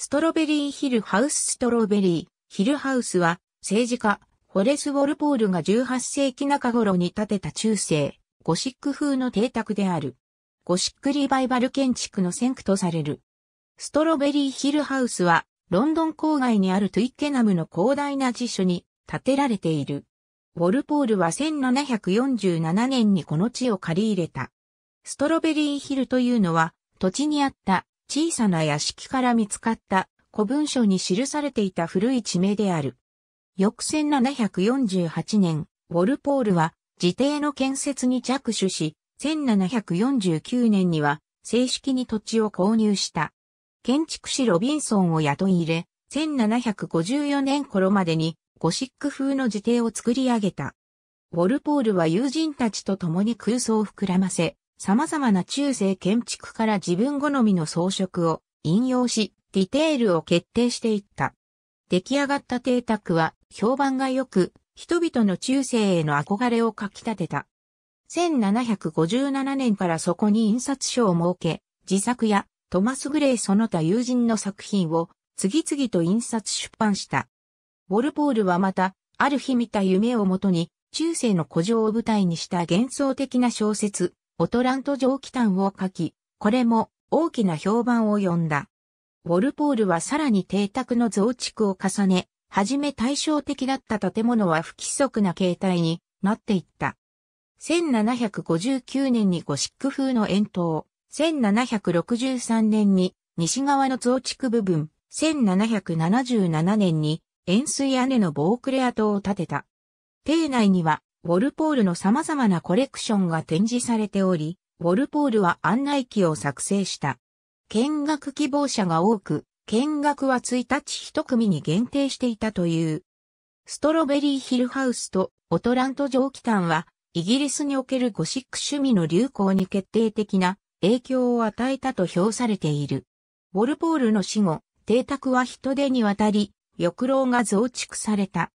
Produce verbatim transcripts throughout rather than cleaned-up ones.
ストロベリーヒルハウスストロベリー、ヒルハウスは政治家、ホレス・ウォルポールがじゅうはっせいき中頃に建てた中世、ゴシック風の邸宅である。ゴシックリバイバル建築の先駆とされる。ストロベリーヒルハウスはロンドン郊外にあるトゥイッケナムの広大な寺所に建てられている。ウォルポールはせんななひゃくよんじゅうななねんにこの地を借り入れた。ストロベリーヒルというのは土地にあった小さな屋敷から見つかった古文書に記されていた古い地名である。翌せんななひゃくよんじゅうはちねん、ウォルポールは自邸の建設に着手し、せんななひゃくよんじゅうきゅうねんには正式に土地を購入した。建築士ロビンソンを雇い入れ、せんななひゃくごじゅうよねん頃までにゴシック風の自邸を作り上げた。ウォルポールは友人たちと共に空想を膨らませ、様々な中世建築から自分好みの装飾を引用し、ディテールを決定していった。出来上がった邸宅は評判が良く、人々の中世への憧れをかき立てた。せんななひゃくごじゅうななねんからそこに印刷所を設け、自作やトマス・グレイその他友人の作品を次々と印刷出版した。ウォルポールはまた、ある日見た夢をもとに、中世の古城を舞台にした幻想的な小説、オトラント城奇譚を書き、これも大きな評判を呼んだ。ウォルポールはさらに邸宅の増築を重ね、はじめ対照的だった建物は不規則な形態になっていった。せんななひゃくごじゅうきゅうねんにゴシック風の円筒、せんななひゃくろくじゅうさんねんに西側の増築部分、せんななひゃくななじゅうななねんに円錐屋根のボークレア塔を建てた。邸内には、ウォルポールの様々なコレクションが展示されており、ウォルポールは案内記を作成した。見学希望者が多く、見学はいちにちひとくみに限定していたという。ストロベリーヒルハウスとオトラント城奇譚は、イギリスにおけるゴシック趣味の流行に決定的な影響を与えたと評されている。ウォルポールの死後、邸宅は人手にわたり、翼廊が増築された。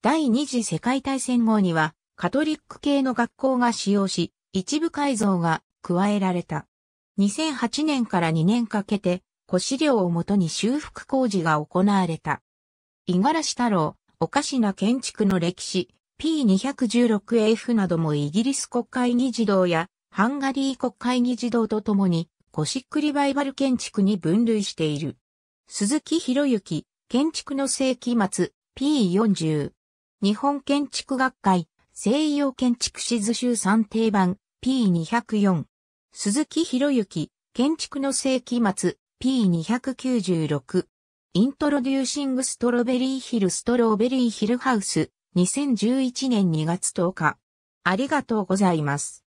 第二次世界大戦後には、カトリック系の学校が使用し、一部改造が加えられた。にせんはちねんからにねんかけて、古資料をもとに修復工事が行われた。五十嵐太郎、おかしな建築の歴史、ピーにひゃくじゅうろくエフ などもイギリス国会議事堂やハンガリー国会議事堂とともに、ゴシックリバイバル建築に分類している。鈴木博之、建築の世紀末、ピーよんじゅう。日本建築学会。西洋建築志図集算定版 ピーにひゃくよん。鈴木博之、建築の世紀末 ピーにひゃくきゅうじゅうろく。イントロデューシングストロベリーヒルストロベリーヒルハウスにせんじゅういちねんにがつとおか。ありがとうございます。